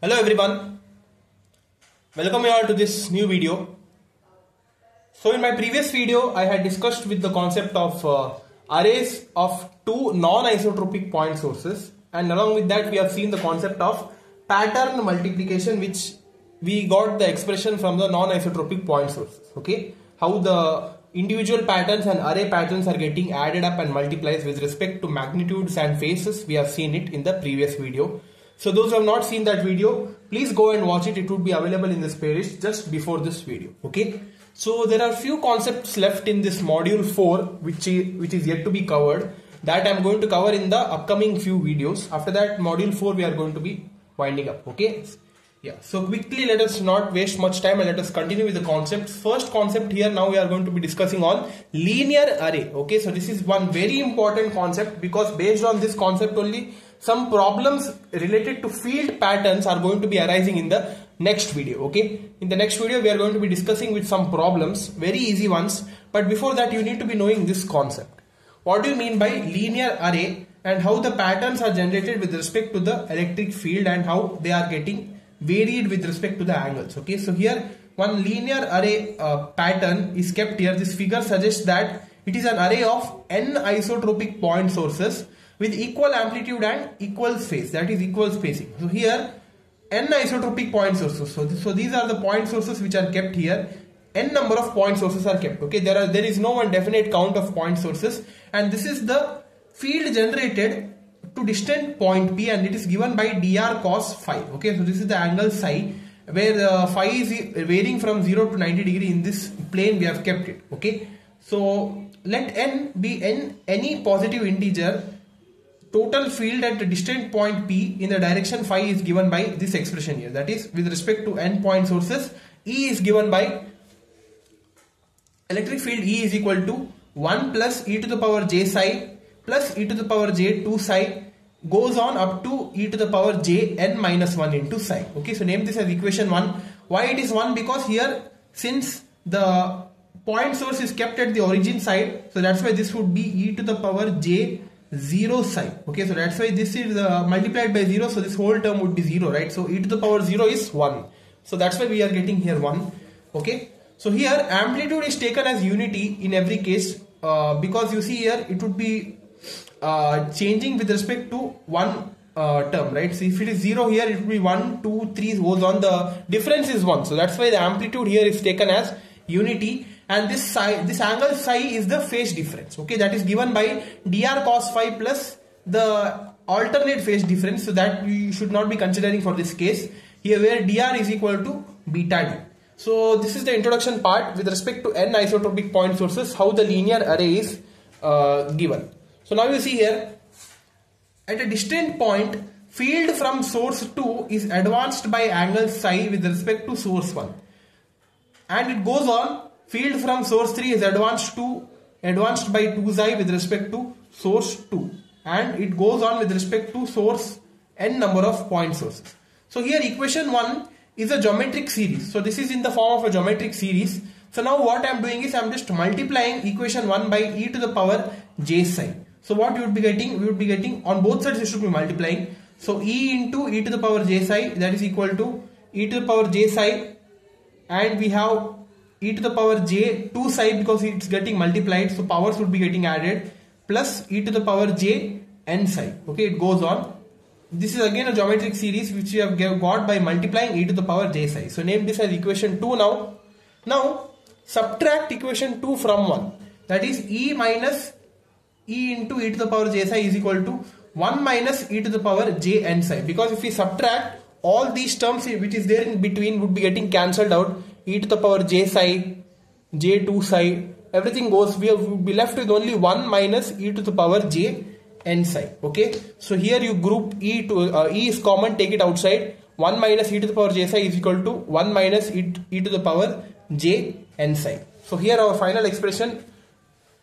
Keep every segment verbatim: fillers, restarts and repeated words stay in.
Hello everyone, welcome you all to this new video. So in my previous video I had discussed with the concept of uh, arrays of two non-isotropic point sources, and along with that we have seen the concept of pattern multiplication, which we got the expression from the non-isotropic point sources. Okay, how the individual patterns and array patterns are getting added up and multiplied with respect to magnitudes and phases. We have seen it in the previous video. So those who have not seen that video, please go and watch it. It would be available in this playlist just before this video. Okay. So there are few concepts left in this module four, which is, which is yet to be covered, that I'm going to cover in the upcoming few videos. After that, module four we are going to be winding up. Okay. Yeah. So quickly, let us not waste much time and let us continue with the concepts. First concept here, now we are going to be discussing on linear array. Okay. So this is one very important concept, because based on this concept only, some problems related to field patterns are going to be arising in the next video. Okay, in the next video we are going to be discussing with some problems, very easy ones, but before that you need to be knowing this concept. What do you mean by linear array, and how the patterns are generated with respect to the electric field, and how they are getting varied with respect to the angles. Okay, so here one linear array uh, pattern is kept here. This figure suggests that it is an array of n isotropic point sources with equal amplitude and equal space, that is equal spacing. So here n isotropic point sources, so, th so these are the point sources which are kept here. N number of point sources are kept. Okay, there are there is no one definite count of point sources, and this is the field generated to distant point P, and it is given by dr cos phi. Okay, so this is the angle psi, where uh, phi is varying from zero to ninety degree. In this plane we have kept it. Okay, so let n be n any positive integer total field at a distant point P in the direction phi is given by this expression here, that is with respect to n point sources. E is given by electric field E is equal to one plus e to the power j psi plus e to the power j two psi, goes on up to e to the power j n minus one into psi. Okay, so name this as equation one. Why it is one? Because here, since the point source is kept at the origin side, so that's why this would be e to the power j zero psi. Okay, so that's why this is uh, multiplied by zero, so this whole term would be zero, right? So e to the power zero is one, so that's why we are getting here one. Okay, so here amplitude is taken as unity in every case, uh, because you see here it would be uh, changing with respect to one uh, term, right? So if it is zero here, it will be one, two, three, goes on, the difference is one, so that's why the amplitude here is taken as unity. And this psi, this angle psi is the phase difference. Okay, that is given by dr cos phi plus the alternate phase difference, so that you should not be considering for this case here, where dr is equal to beta d. So this is the introduction part with respect to n isotropic point sources, how the linear array is uh, given. So now you see here, at a distant point, field from source two is advanced by angle psi with respect to source one, and it goes on. Field from source three is advanced to advanced by two psi with respect to source two, and it goes on with respect to source n number of point sources. So here equation one is a geometric series. So this is in the form of a geometric series. So now what I am doing is I am just multiplying equation one by e to the power j psi. So what you would be getting, we would be getting on both sides, you should be multiplying. So e into e to the power j psi, that is equal to e to the power j psi, and we have e to the power j two psi, because it's getting multiplied, so powers would be getting added, plus e to the power j n psi. Okay, it goes on. This is again a geometric series which we have got by multiplying e to the power j psi. So name this as equation two now. Now subtract equation two from one. That is e minus e into e to the power j psi is equal to one minus e to the power j n psi. Because if we subtract, all these terms which is there in between would be getting cancelled out. E to the power j psi, j two psi, everything goes, we would be left with only one minus e to the power j n psi. Okay, so here you group e to uh, e is common, take it outside. One minus e to the power j psi is equal to one minus e to, e to the power j n psi. So here our final expression,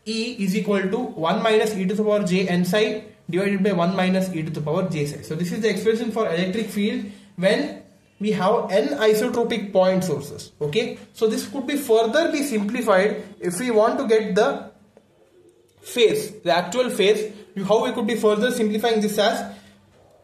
e is equal to one minus e to the power j n psi divided by one minus e to the power j psi. So this is the expression for electric field when we have n isotropic point sources. Okay, so this could be further be simplified if we want to get the phase, the actual phase. How we could be further simplifying this as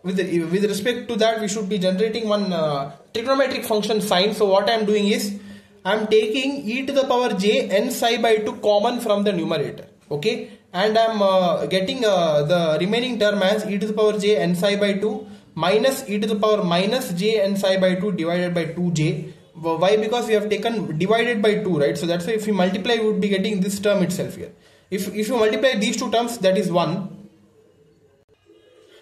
with with respect to that, we should be generating one uh, trigonometric function sine. So what I am doing is, I am taking e to the power j n psi by two common from the numerator. Okay, and I am uh, getting uh, the remaining term as e to the power j n psi by two minus e to the power minus j n psi by two divided by two j. Why? Because we have taken divided by two, right? So that's why if you multiply, you would be getting this term itself here. If, if you multiply these two terms, that is one.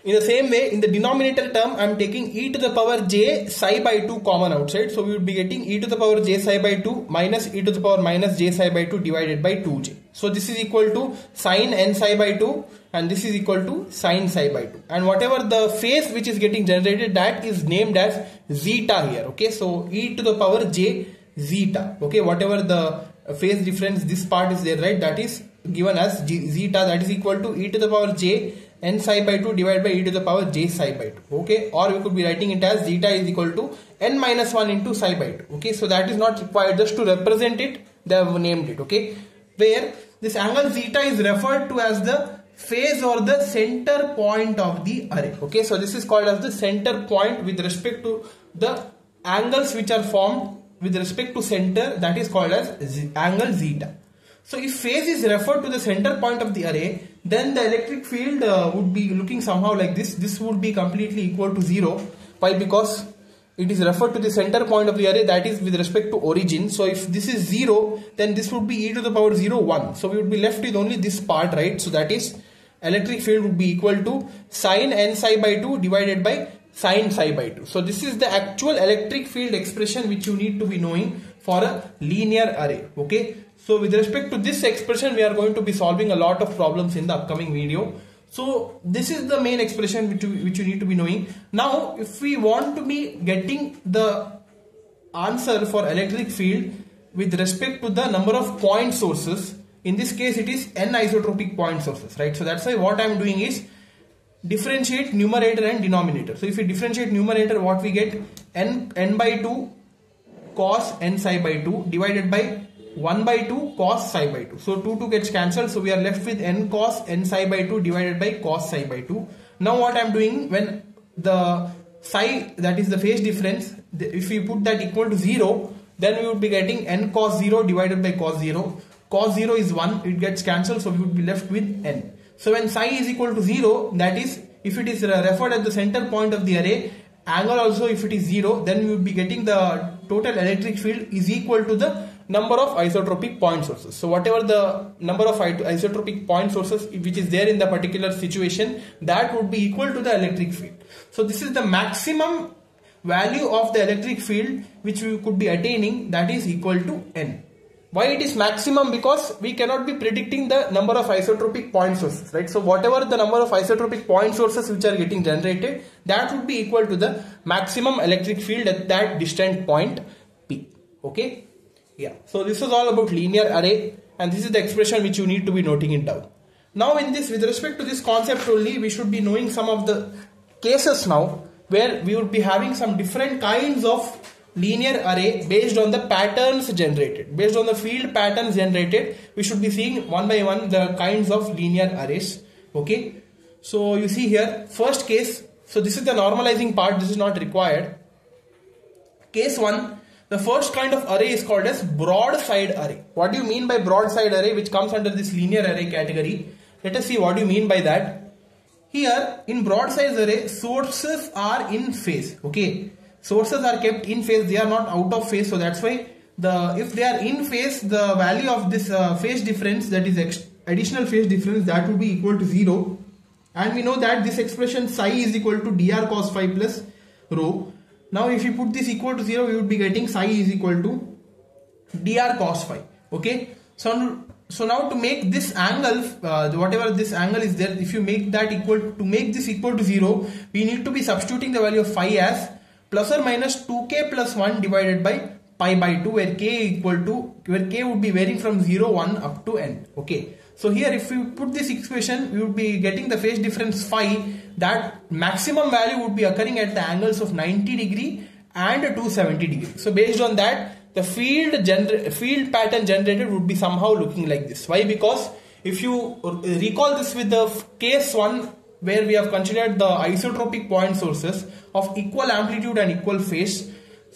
In the same way, in the denominator term, I am taking e to the power j psi by two common outside. So we would be getting e to the power j psi by two minus e to the power minus j psi by two divided by two j. So this is equal to sine n psi by two, and this is equal to sine psi by two. And whatever the phase which is getting generated, that is named as zeta here. Okay, so e to the power j zeta. Okay, whatever the phase difference, this part is there, right? That is given as zeta. That is equal to e to the power j n psi by two divided by e to the power j psi by two. Okay, or we could be writing it as zeta is equal to n minus one into psi by two. Okay, so that is not required, just to represent it they have named it. Okay, where this angle zeta is referred to as the phase or the center point of the array. Okay, so this is called as the center point with respect to the angles which are formed with respect to center, that is called as angle zeta. So if phase is referred to the center point of the array, then the electric field uh, would be looking somehow like this. This would be completely equal to zero. Why? Because it is referred to the center point of the array, that is with respect to origin. So if this is zero, then this would be e to the power zero, one. So we would be left with only this part, right? So that is electric field would be equal to sine n psi by two divided by sine psi by two. So this is the actual electric field expression which you need to be knowing for a linear array. Okay. So with respect to this expression, we are going to be solving a lot of problems in the upcoming video. So this is the main expression which you, which you need to be knowing. Now, if we want to be getting the answer for electric field with respect to the number of point sources, in this case it is n isotropic point sources, right? So that's why what I am doing is differentiate numerator and denominator. So if we differentiate numerator, what we get? n, n by two cos n psi by two divided by one by two cos psi by two. So two two gets cancelled. So we are left with n cos n psi by two divided by cos psi by two. Now what I am doing, when the psi, that is the phase difference, if we put that equal to zero, then we would be getting n cos zero divided by cos zero. Cos zero is one. It gets cancelled. So we would be left with n. So when psi is equal to zero, that is if it is referred at the center point of the array, angle also if it is zero, then we would be getting the total electric field is equal to the number of isotropic point sources. So whatever the number of isotropic point sources which is there in the particular situation, that would be equal to the electric field. So this is the maximum value of the electric field which we could be attaining, that is equal to n. Why it is maximum? Because we cannot be predicting the number of isotropic point sources, right? So whatever the number of isotropic point sources which are getting generated, that would be equal to the maximum electric field at that distant point P. Okay. Yeah, so this is all about linear array, and this is the expression which you need to be noting it down. Now in this, with respect to this concept only, we should be knowing some of the cases now where we would be having some different kinds of linear array based on the patterns generated. Based on the field patterns generated, we should be seeing one by one the kinds of linear arrays. Okay, so you see here, first case, so this is the normalizing part, this is not required. Case one. The first kind of array is called as broadside array. What do you mean by broadside array, which comes under this linear array category? Let us see what do you mean by that. Here in broadside array, sources are in phase. Okay, sources are kept in phase; they are not out of phase. So that's why the if they are in phase, the value of this uh, phase difference, that is ex additional phase difference, that will be equal to zero. And we know that this expression psi is equal to dr cos phi plus rho. Now if you put this equal to zero, we would be getting psi is equal to dr cos phi. Okay. So, so now to make this angle, uh, whatever this angle is there, if you make that equal to, to make this equal to zero, we need to be substituting the value of phi as plus or minus two k plus one divided by pi by two, where k equal to, where k would be varying from zero, one up to n. Okay. So here if we put this equation, we would be getting the phase difference phi. That maximum value would be occurring at the angles of ninety degree and two seventy degree. So based on that, the field field pattern generated would be somehow looking like this. Why? Because if you recall this with the case one where we have considered the isotropic point sources of equal amplitude and equal phase,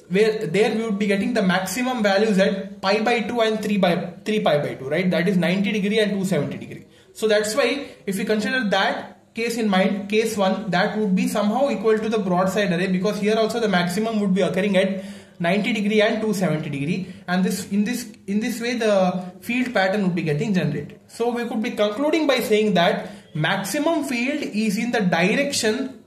where there we would be getting the maximum values at pi by two and three by three pi by two, right? That is ninety degree and two hundred seventy degree. So that's why if we consider that case in mind, case one, that would be somehow equal to the broadside array, because here also the maximum would be occurring at ninety degree and two hundred seventy degree, and this in this in this way the field pattern would be getting generated. So we could be concluding by saying that maximum field is in the direction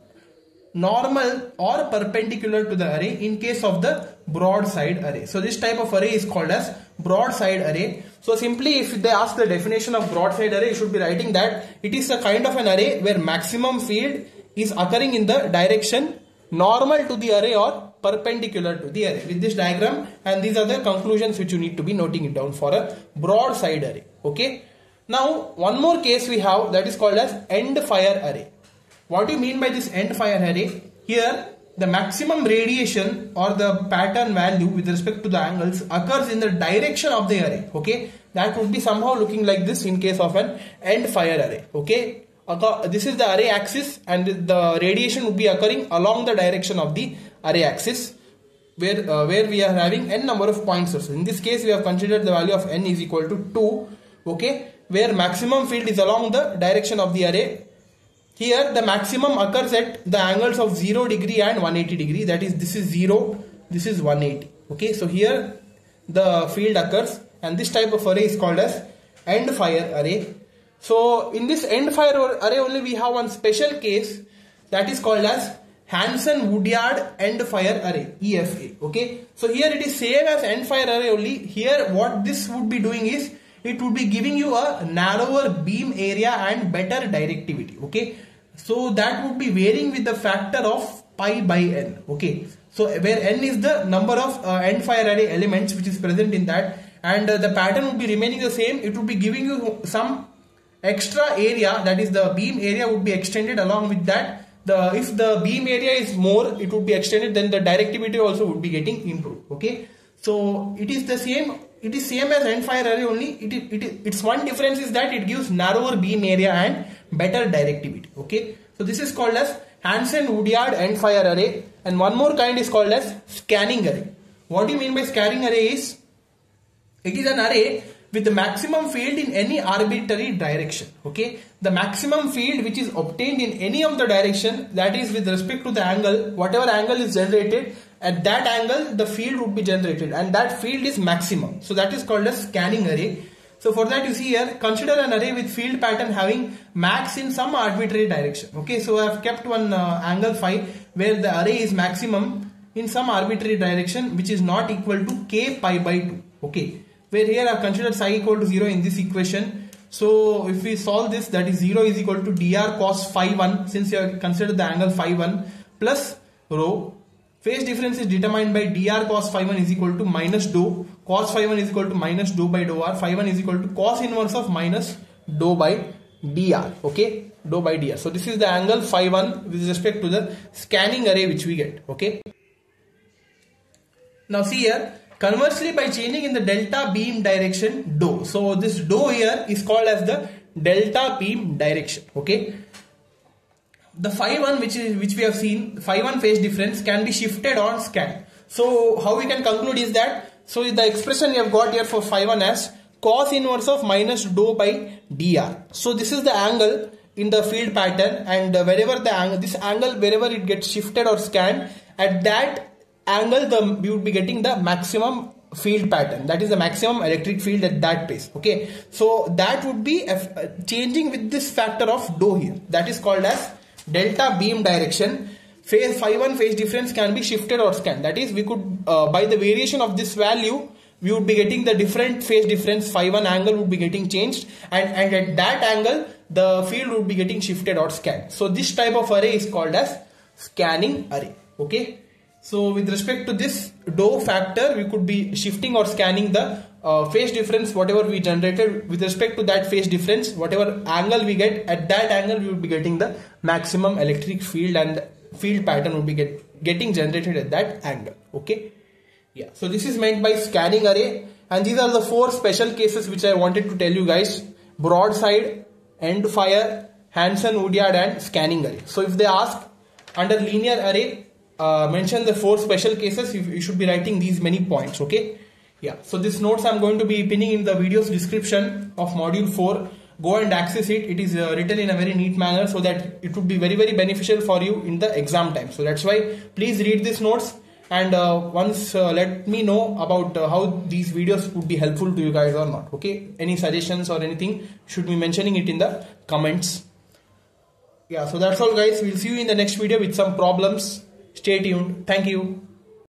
normal or perpendicular to the array in case of the broadside array. So this type of array is called as broadside array. So simply if they ask the definition of broadside array, you should be writing that it is a kind of an array where maximum field is occurring in the direction normal to the array or perpendicular to the array, with this diagram, and these are the conclusions which you need to be noting it down for a broadside array. Okay, now one more case we have, that is called as end fire array. What do you mean by this end fire array? Here the maximum radiation or the pattern value with respect to the angles occurs in the direction of the array. Okay, that would be somehow looking like this in case of an end fire array. Okay, this is the array axis and the radiation would be occurring along the direction of the array axis, where uh, where we are having n number of point sources. In this case we have considered the value of n is equal to two. Okay, where maximum field is along the direction of the array. Here the maximum occurs at the angles of zero degree and one hundred eighty degree, that is this is zero, this is one hundred eighty. Okay, so here the field occurs, and this type of array is called as end fire array. So in this end fire array only we have one special case, that is called as Hansen Woodyard end fire array, E F A. Okay, so here it is same as end fire array, only here what this would be doing is it would be giving you a narrower beam area and better directivity. Okay, so that would be varying with the factor of pi by n. Okay, so where n is the number of uh, end fire array elements which is present in that, and uh, the pattern would be remaining the same. It would be giving you some extra area, that is the beam area would be extended along with that. The if the beam area is more, it would be extended, then the directivity also would be getting improved. Okay, so it is the same. It is same as end fire array, only it, it, it its one difference is that it gives narrower beam area and better directivity. Okay, so this is called as Hansen Woodyard end fire array. And one more kind is called as scanning array. What do you mean by scanning array is, it is an array with the maximum field in any arbitrary direction. Okay, the maximum field which is obtained in any of the direction, that is with respect to the angle, whatever angle is generated, at that angle the field would be generated, and that field is maximum. So that is called as scanning array. So for that you see here, consider an array with field pattern having max in some arbitrary direction. Okay, so I have kept one uh, angle phi where the array is maximum in some arbitrary direction which is not equal to k pi by two. Okay, where here I have considered psi equal to zero in this equation. So if we solve this, that is zero is equal to dr cos phi one, since you have considered the angle phi one, plus rho. Phase difference is determined by dr cos phi one is equal to minus dou, cos phi one is equal to minus dou by dou r, phi one is equal to cos inverse of minus dou by dr. Okay, dou by dr. So this is the angle phi one with respect to the scanning array which we get. Okay, now see here, conversely by changing in the delta beam direction dou, so this dou here is called as the delta beam direction. Okay, the phi one which is which we have seen, phi one phase difference can be shifted on scan. So how we can conclude is that, so the expression we have got here for phi one as cos inverse of minus dou by dr. So this is the angle in the field pattern, and wherever the angle, this angle wherever it gets shifted or scanned, at that angle the we would be getting the maximum field pattern, that is the maximum electric field at that place. Okay, so that would be changing with this factor of dou here, that is called as delta beam direction. Phase phi one phase difference can be shifted or scanned, that is we could uh, by the variation of this value we would be getting the different phase difference. Phi one angle would be getting changed, and, and at that angle the field would be getting shifted or scanned. So this type of array is called as scanning array. Okay, so with respect to this dou factor we could be shifting or scanning the uh, phase difference whatever we generated. With respect to that phase difference, whatever angle we get, at that angle we would be getting the maximum electric field, and field pattern would be get, getting generated at that angle. Okay, yeah, so this is meant by scanning array, and these are the four special cases which I wanted to tell you guys: broadside, end fire, Hansen Woodyard and scanning array. So if they ask under linear array, uh, mention the four special cases, you, you should be writing these many points. Okay. Yeah. So these notes I'm going to be pinning in the video's description of module four. Go and access it. It is uh, written in a very neat manner so that it would be very, very beneficial for you in the exam time. So that's why please read these notes and uh, once uh, let me know about uh, how these videos would be helpful to you guys or not. Okay. Any suggestions or anything should be mentioning it in the comments. Yeah. So that's all guys. We'll see you in the next video with some problems. Stay tuned. Thank you.